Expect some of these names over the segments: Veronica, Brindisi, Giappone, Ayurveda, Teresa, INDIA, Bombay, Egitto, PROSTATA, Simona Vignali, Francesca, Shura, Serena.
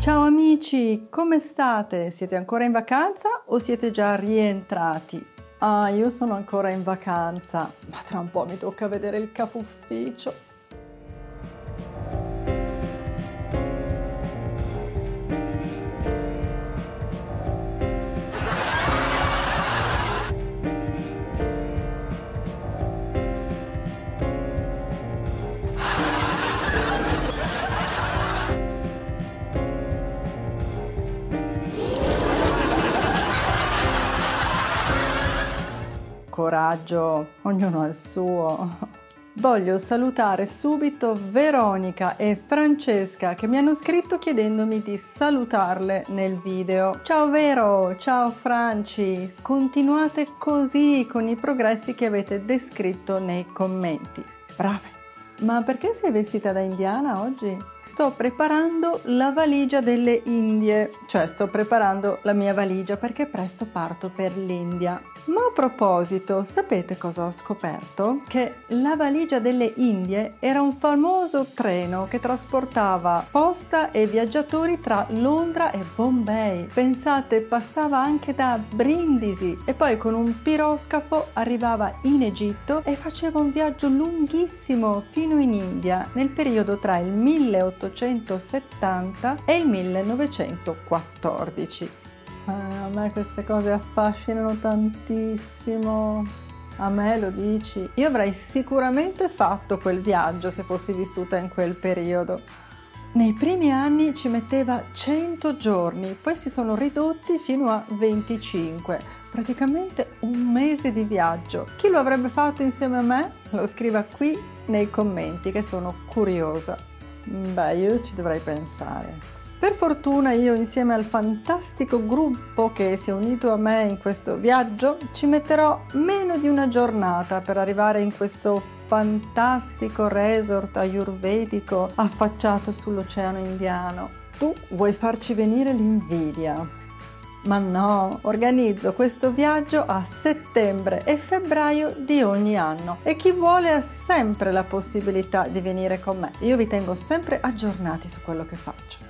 Ciao amici, come state? Siete ancora in vacanza o siete già rientrati? Ah, io sono ancora in vacanza, ma tra un po' mi tocca vedere il capo ufficio. Coraggio, ognuno ha il suo. Voglio salutare subito Veronica e Francesca che mi hanno scritto chiedendomi di salutarle nel video. Ciao Vero, ciao Franci, continuate così con i progressi che avete descritto nei commenti. Brave! Ma perché sei vestita da indiana oggi? Sto preparando la valigia delle Indie, cioè sto preparando la mia valigia perché presto parto per l'India. Ma a proposito, sapete cosa ho scoperto? Che la valigia delle Indie era un famoso treno che trasportava posta e viaggiatori tra Londra e Bombay. Pensate, passava anche da Brindisi e poi con un piroscafo arrivava in Egitto e faceva un viaggio lunghissimo fino in India nel periodo tra il 1870 e il 1914. A me queste cose affascinano tantissimo. A me lo dici? Io avrei sicuramente fatto quel viaggio se fossi vissuta in quel periodo. Nei primi anni ci metteva 100 giorni, poi si sono ridotti fino a 25, praticamente un mese di viaggio. Chi lo avrebbe fatto insieme a me? Lo scriva qui nei commenti che sono curiosa. Beh, io ci dovrei pensare. Per fortuna io, insieme al fantastico gruppo che si è unito a me in questo viaggio, ci metterò meno di una giornata per arrivare in questo fantastico resort ayurvedico affacciato sull'oceano indiano. Tu vuoi farci venire l'invidia? Ma no, organizzo questo viaggio a settembre e febbraio di ogni anno e chi vuole ha sempre la possibilità di venire con me. Io vi tengo sempre aggiornati su quello che faccio.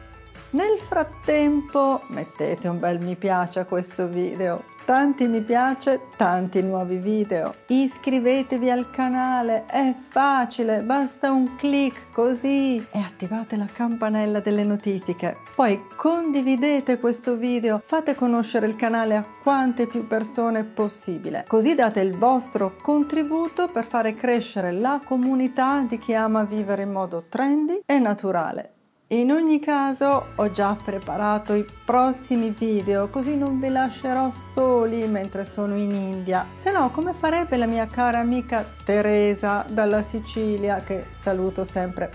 Nel frattempo mettete un bel mi piace a questo video, tanti mi piace, tanti nuovi video. Iscrivetevi al canale, è facile, basta un click così e attivate la campanella delle notifiche. Poi condividete questo video, fate conoscere il canale a quante più persone possibile, così date il vostro contributo per fare crescere la comunità di chi ama vivere in modo trendy e naturale. In ogni caso ho già preparato i prossimi video, così non vi lascerò soli mentre sono in India. Se no, come farebbe la mia cara amica Teresa dalla Sicilia, che saluto sempre.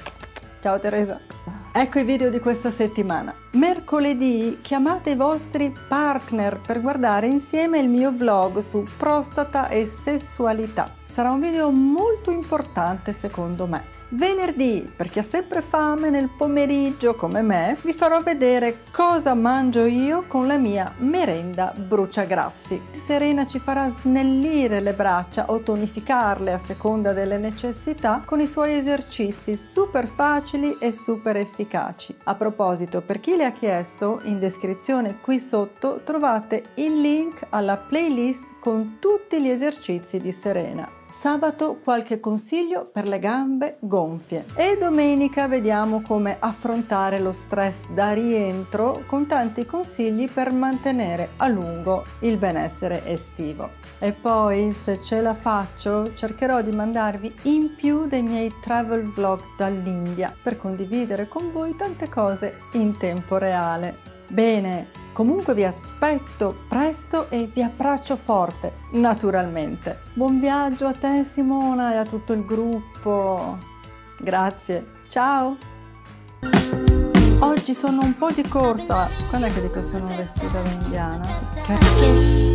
Ciao Teresa! Ecco i video di questa settimana. Mercoledì chiamate i vostri partner per guardare insieme il mio vlog su prostata e sessualità. Sarà un video molto importante secondo me. Venerdì, per chi ha sempre fame nel pomeriggio come me, vi farò vedere cosa mangio io con la mia merenda bruciagrassi. Serena ci farà snellire le braccia o tonificarle a seconda delle necessità con i suoi esercizi super facili e super efficaci. A proposito, per chi le ha chiesto, in descrizione qui sotto trovate il link alla playlist con tutti gli esercizi di Serena. Sabato qualche consiglio per le gambe gonfie e domenica vediamo come affrontare lo stress da rientro con tanti consigli per mantenere a lungo il benessere estivo. E poi, se ce la faccio, cercherò di mandarvi in più dei miei travel vlog dall'India per condividere con voi tante cose in tempo reale. Bene, comunque vi aspetto presto e vi abbraccio forte, naturalmente. Buon viaggio a te Simona e a tutto il gruppo. Grazie, ciao! Oggi sono un po' di corsa. Quando è che dico sono vestita da indiana? Perché?